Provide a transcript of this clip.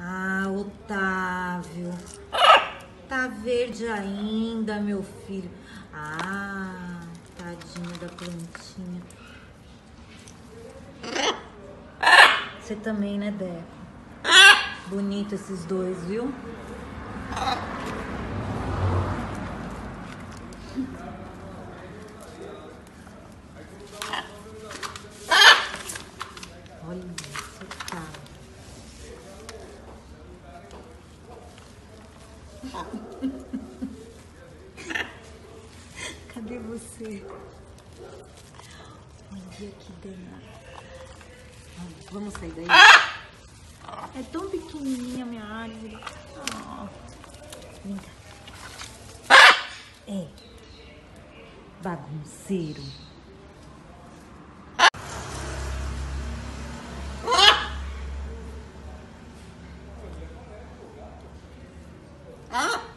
Ah, Otávio. Tá verde ainda, meu filho. Ah, tadinha da plantinha. Você também, né, Deco? Bonito esses dois, viu? Olha isso, tá. Cadê você? Olha que danado. Vamos sair daí. É tão pequenininha minha árvore. Oh. Vem cá. É. Bagunceiro. Ah!